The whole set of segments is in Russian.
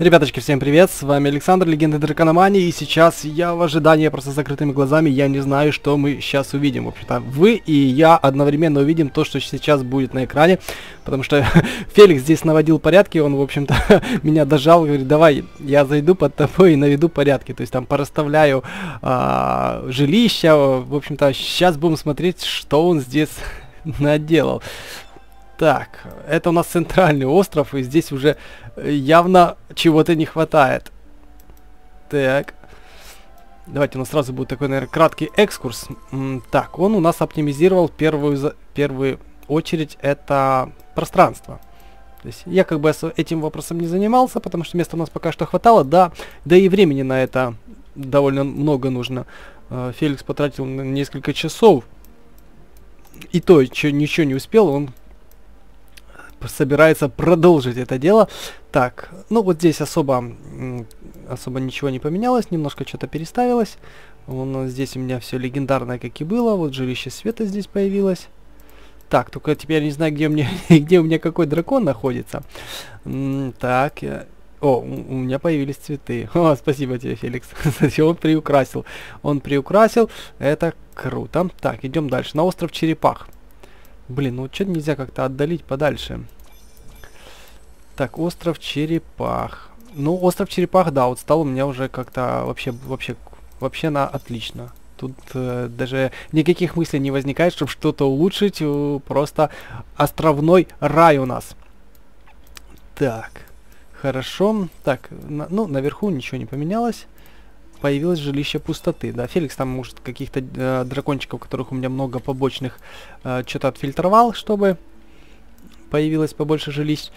Ребяточки, всем привет, с вами Александр, Легенды Дракономании, и сейчас я в ожидании просто с закрытыми глазами, я не знаю, что мы сейчас увидим. В общем-то, вы и я одновременно увидим то, что сейчас будет на экране, потому что Феликс здесь наводил порядки, он, в общем-то, меня дожал, говорит, давай, я зайду под тобой и наведу порядки, то есть там порасставляю жилища, в общем-то, сейчас будем смотреть, что он здесь наделал. Так, это у нас центральный остров, и здесь уже явно чего-то не хватает. Так. Давайте у нас сразу будет такой, наверное, краткий экскурс. Так, он у нас оптимизировал первую очередь это пространство. То есть я как бы этим вопросом не занимался, потому что места у нас пока что хватало, да и времени на это довольно много нужно. Феликс потратил несколько часов, и то ничего не успел, он собирается продолжить это дело. Так, ну вот здесь особо ничего не поменялось, немножко что-то переставилось. Вон, здесь у меня все легендарное, как и было. Вот жилище света здесь появилось. Так, только теперь я не знаю, где у меня какой дракон находится. Так, о, у меня появились цветы. О, спасибо тебе, Феликс. Он приукрасил. Это круто. Так, идем дальше. На остров черепах. Блин, ну что-то нельзя как-то отдалить подальше. Так, остров черепах. Ну, остров черепах, да, вот стал у меня уже как-то вообще на отлично. Тут даже никаких мыслей не возникает, чтобы что-то улучшить. Просто островной рай у нас. Так, хорошо. Так, ну, наверху ничего не поменялось. Появилось жилище пустоты, да, Феликс там, может, каких-то дракончиков, которых у меня много побочных, что-то отфильтровал, чтобы появилось побольше жилищ.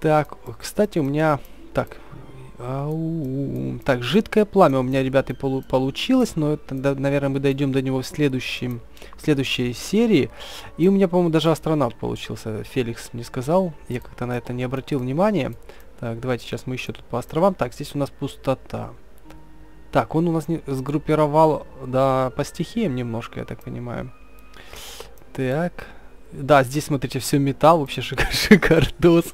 Так, кстати, у меня, так, так, жидкое пламя у меня, ребята, получилось, но это, наверное, мы дойдем до него в следующей серии. И у меня, по-моему, даже астронавт получился, Феликс мне сказал, я как-то на это не обратил внимания. Так, давайте сейчас мы еще тут по островам. Так, здесь у нас пустота. Так, он у нас не сгруппировал, да, по стихиям немножко, я так понимаю. Так, да, здесь, смотрите, все металл, вообще шикардос.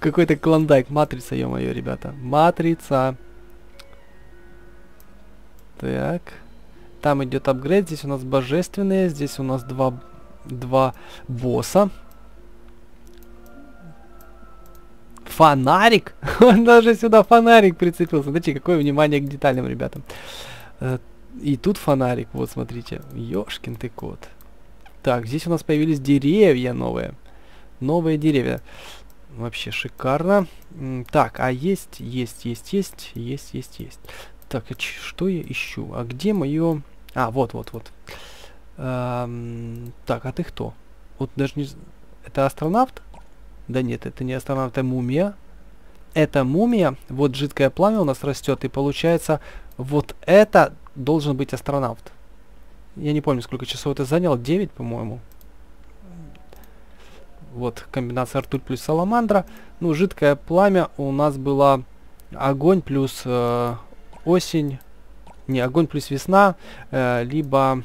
Какой-то клондайк, матрица, ё-моё, ребята. Матрица. Так, там идет апгрейд, здесь у нас божественные, здесь у нас два босса. Фонарик? Он даже сюда фонарик прицепился. Смотрите, какое внимание к деталям, ребята. И тут фонарик, вот смотрите. Ёшкин ты кот. Так, здесь у нас появились деревья новые. Новые деревья. Вообще шикарно. Так, а есть. Так, а что я ищу? А где мое... А, вот. Так, а ты кто? Вот даже не... Это астронавт? Да нет, это не астронавт, это мумия. Это мумия. Вот жидкое пламя у нас растет. И получается, вот это должен быть астронавт. Я не помню, сколько часов это заняло. 9, по-моему. Вот комбинация Артуль плюс Саламандра. Ну, жидкое пламя у нас было огонь плюс осень. Не, огонь плюс весна. Либо...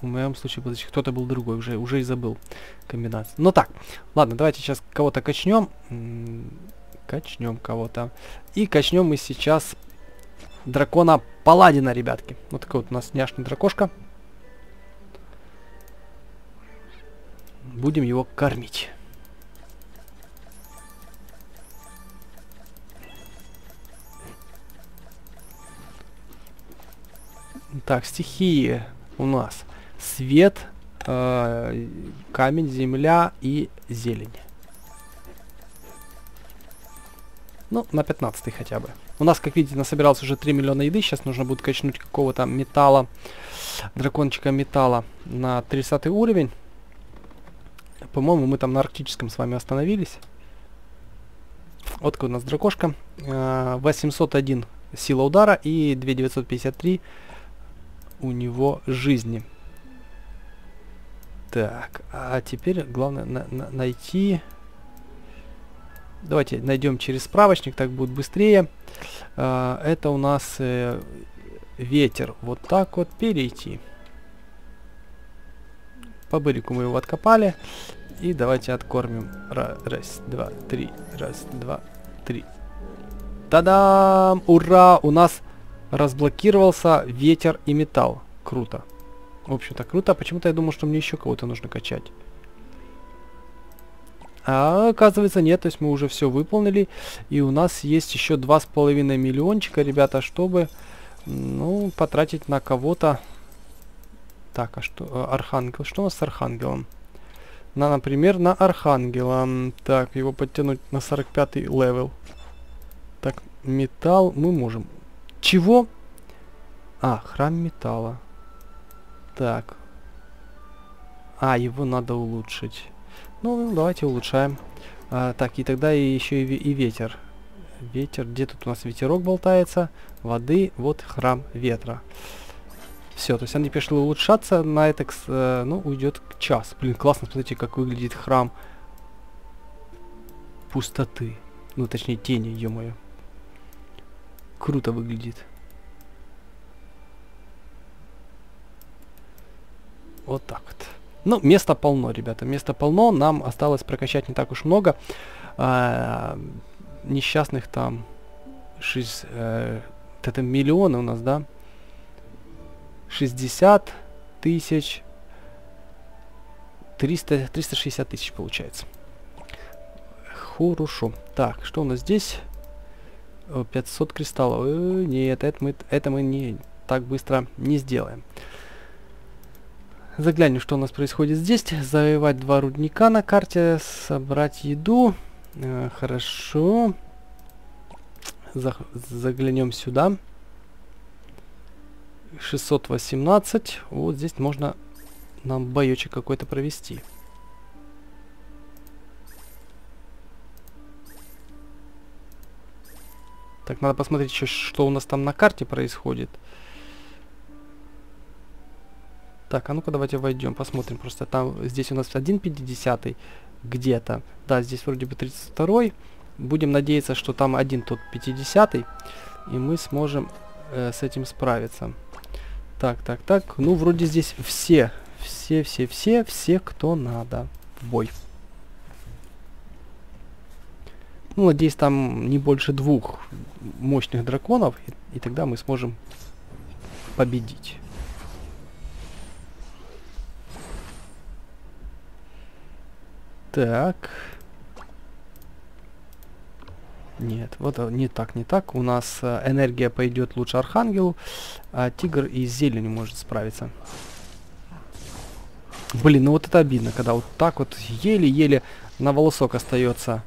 В моем случае, кто-то был другой, уже и забыл комбинацию. Ну так, ладно, давайте сейчас кого-то качнем. Качнем кого-то. И качнем мы сейчас дракона Паладина, ребятки. Вот такой вот у нас няшный дракошка. Будем его кормить. Так, стихии у нас. Свет, камень, земля и зелень. Ну, на 15 хотя бы. У нас, как видите, насобиралось уже 3 миллиона еды. Сейчас нужно будет качнуть какого-то металла, дракончика металла на 30 уровень. По-моему, мы там на арктическом с вами остановились. Вот такой у нас дракошка. 801 сила удара и 2953 у него жизни. Так, а теперь главное найти... Давайте найдем через справочник, так будет быстрее. Это у нас ветер. Вот так вот перейти. По бырику мы его откопали. И давайте откормим. Раз, два, три. Раз, два, три. Та-дам! Ура! У нас разблокировался ветер и металл. Круто. В общем-то, круто. Почему-то я думал, что мне еще кого-то нужно качать. А оказывается, нет. То есть мы уже все выполнили. И у нас есть еще 2,5 миллиончика, ребята, чтобы, ну, потратить на кого-то. Так, а что? Архангел. Что у нас с Архангелом? Например, на Архангела. Так, его подтянуть на 45-й левел. Так, металл мы можем. Чего? А, храм металла. Так. А, его надо улучшить. Ну, давайте улучшаем. А, так, и тогда еще и ветер. Ветер. Где тут у нас ветерок болтается? Воды. Вот храм ветра. Все, то есть они пришли улучшаться. На это, ну, уйдет час. Блин, классно, смотрите, как выглядит храм пустоты. Ну, точнее, тени, ё-моё. Круто выглядит. Вот так вот. Ну, места полно, ребята. Места полно. Нам осталось прокачать не так уж много. Несчастных там... 6... это миллионы у нас, да? 60 тысяч... 360 тысяч получается. Хорошо. Так, что у нас здесь? 500 кристаллов. Нет, это мы не так быстро не сделаем. Заглянем, что у нас происходит здесь. Завоевать 2 рудника на карте. Собрать еду. Хорошо. Заглянем сюда. 618. Вот здесь можно нам боёчек какой-то провести. Так, надо посмотреть еще, что у нас там на карте происходит. Так, а ну-ка давайте войдем, посмотрим. Просто там, здесь у нас 1,50 где-то. Да, здесь вроде бы 32-й. Будем надеяться, что там один тот 50-й. И мы сможем с этим справиться. Так, так, так. Ну, вроде здесь все, кто надо. В бой. Ну, надеюсь, там не больше 2 мощных драконов. И тогда мы сможем победить. Так. Нет, вот не так, не так. У нас энергия пойдет лучше Архангелу, а тигр и зелень может справиться. Блин, ну вот это обидно, когда вот так вот еле-еле на волосок остается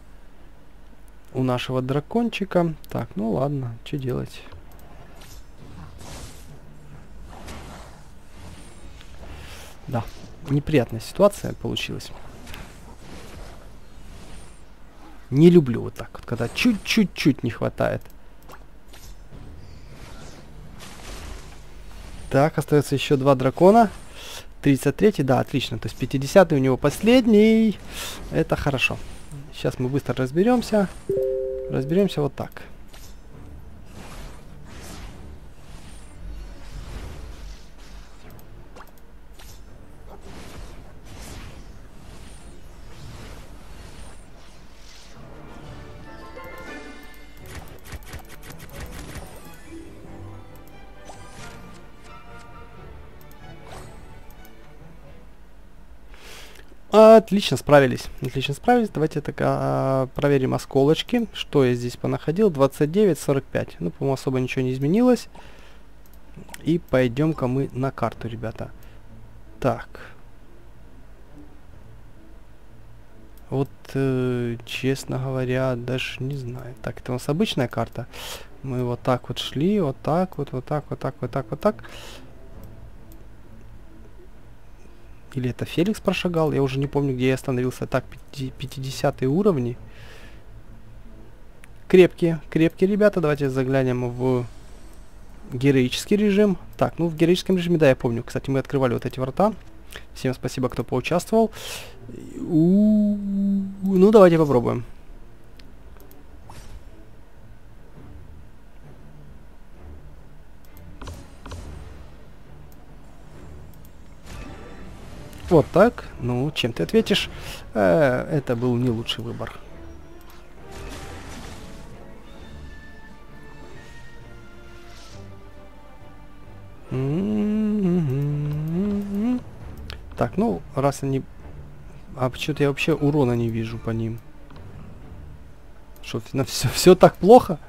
у нашего дракончика. Так, ну ладно, что делать? Да, неприятная ситуация получилась. Не люблю вот так вот, когда чуть-чуть не хватает. Так, остается еще 2 дракона. 33-й, да, отлично. То есть 50-й у него последний. Это хорошо. Сейчас мы быстро разберемся. Разберемся вот так. Отлично справились. Отлично справились. Давайте так, проверим осколочки. Что я здесь понаходил? 29, 45. Ну, по-моему, особо ничего не изменилось. И пойдем-ка мы на карту, ребята. Так. Вот, честно говоря, даже не знаю. Так, это у нас обычная карта. Мы вот так вот шли, вот так вот, вот так, вот так, вот так, вот так. Или это Феликс прошагал? Я уже не помню, где я остановился. Так, 50 уровни. Крепкие, крепкие ребята. Давайте заглянем в героический режим. Так, ну в героическом режиме, да, я помню. Кстати, мы открывали вот эти врата. Всем спасибо, кто поучаствовал. Ну, давайте попробуем. Вот так. Ну, чем ты ответишь? Это был не лучший выбор. Так, ну, раз они... А почему-то я вообще урона не вижу по ним. Что, все так плохо?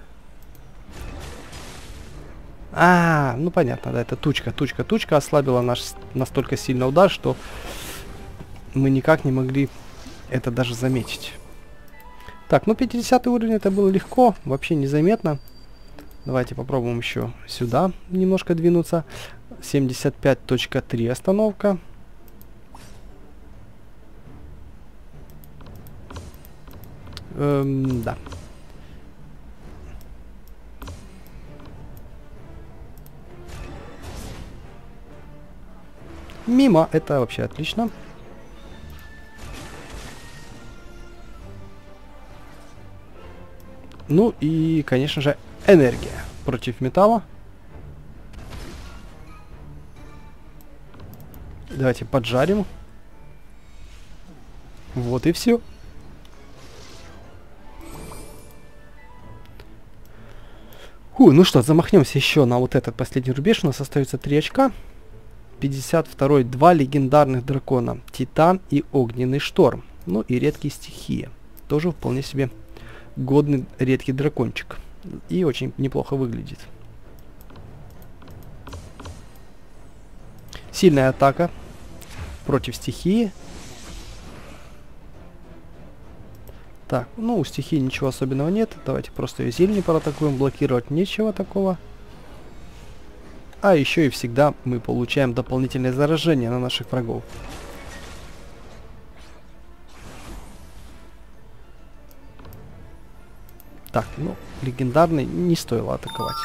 А, ну понятно, да, это тучка ослабила наш настолько сильно удар, что мы никак не могли это даже заметить. Так, ну 50 уровень это было легко, вообще незаметно. Давайте попробуем еще сюда немножко двинуться. 75.3 остановка. Да. Мимо, это вообще отлично. Ну и, конечно же, энергия против металла. Давайте поджарим. Вот и все. Фу, ну что, замахнемся еще на вот этот последний рубеж. У нас остается 3 очка. 52-й, 2 легендарных дракона. Титан и огненный шторм. Ну и редкие стихии. Тоже вполне себе годный редкий дракончик. И очень неплохо выглядит. Сильная атака против стихии. Так, ну у стихии ничего особенного нет. Давайте просто ее зелень проатакуем. Блокировать нечего такого. А еще и всегда мы получаем дополнительное заражение на наших врагов. Так, ну, легендарный не стоило атаковать.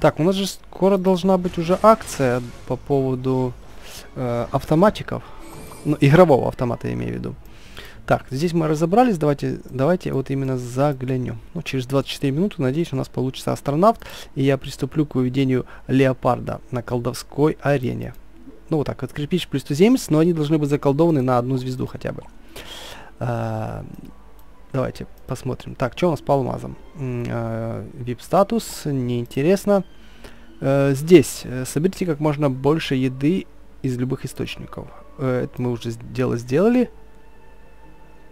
Так, у нас же скоро должна быть уже акция по поводу автоматиков. Ну, игрового автомата я имею в виду. Так, здесь мы разобрались, давайте вот именно заглянем. Ну, через 24 минуты, надеюсь, у нас получится астронавт, и я приступлю к выведению леопарда на колдовской арене. Ну, вот так, вот кирпич плюс туземец, но они должны быть заколдованы на 1 звезду хотя бы. Давайте посмотрим. Так, что у нас по алмазам? VIP-статус, неинтересно. Здесь соберите как можно больше еды из любых источников. Это мы уже дело сделали.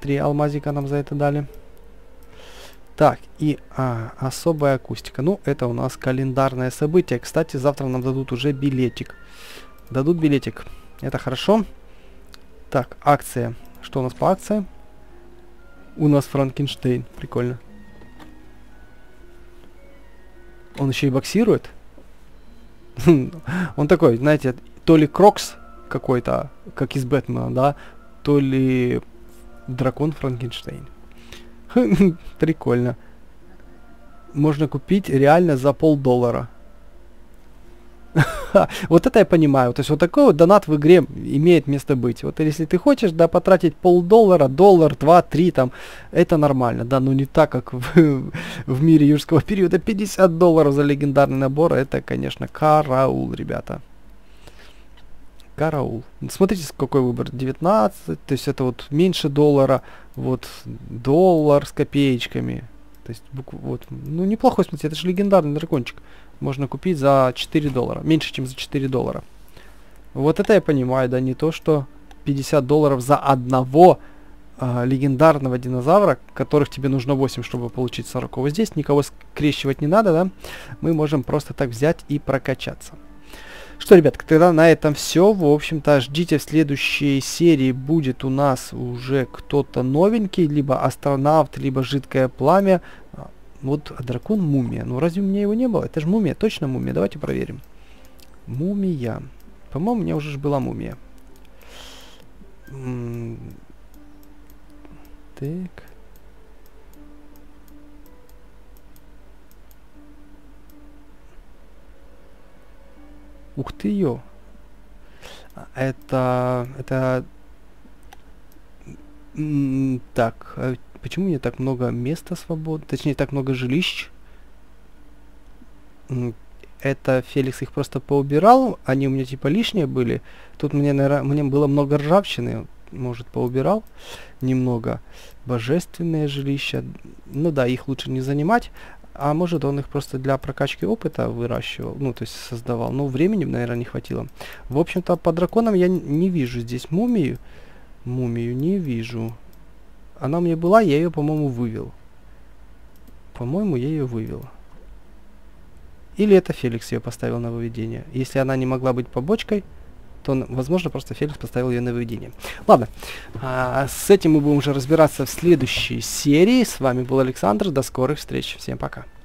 3 алмазика нам за это дали. Так, и особая акустика. Ну, это у нас календарное событие. Кстати, завтра нам дадут уже билетик. Дадут билетик. Это хорошо. Так, акция. Что у нас по акции? У нас Франкенштейн. Прикольно. Он еще и боксирует. Он такой, знаете, то ли Крокс какой-то, как из Бэтмена, да, то ли дракон Франкенштейн. Прикольно. Можно купить реально за $0.50. Вот это я понимаю. То есть вот такой вот донат в игре имеет место быть. Вот если ты хочешь, да, потратить $0.50, доллар, 2, 3, там, это нормально, да, но не так, как в мире юрского периода. $50 за легендарный набор, это, конечно, караул, ребята. Караул. Смотрите, какой выбор. 19, то есть это вот меньше $1, вот $1 с копеечками. То есть, вот, ну, неплохой, смотрите, это же легендарный дракончик. Можно купить за $4. Меньше, чем за $4. Вот это я понимаю, да, не то, что $50 за одного легендарного динозавра, которых тебе нужно 8, чтобы получить 40. Здесь никого скрещивать не надо, да. Мы можем просто так взять и прокачаться. Что, ребятки, тогда на этом все. В общем-то, ждите, в следующей серии будет у нас уже кто-то новенький, либо астронавт, либо жидкое пламя. Вот дракон мумия. Ну разве у меня его не было? Это же мумия, точно мумия. Давайте проверим. Мумия. По-моему, у меня уже была мумия. Так. Ух ты, ё. Это... Так, почему у меня так много места свободно? Точнее, так много жилищ. Это Феликс их просто поубирал. Они у меня типа лишние были. Тут мне, наверное, было много ржавчины. может, поубирал немного. Божественные жилища. Ну да, их лучше не занимать. А может, он их просто для прокачки опыта выращивал, ну, то есть создавал. Но времени, наверное, не хватило. В общем-то, по драконам я не вижу здесь мумию. Мумию не вижу. Она у меня была, я ее, по-моему, вывел. По-моему, я ее вывел. Или это Феликс ее поставил на выведение. Если она не могла быть побочкой, то, возможно, просто Феликс поставил ее на выведение. Ладно, с этим мы будем уже разбираться в следующей серии. С вами был Александр. До скорых встреч. Всем пока.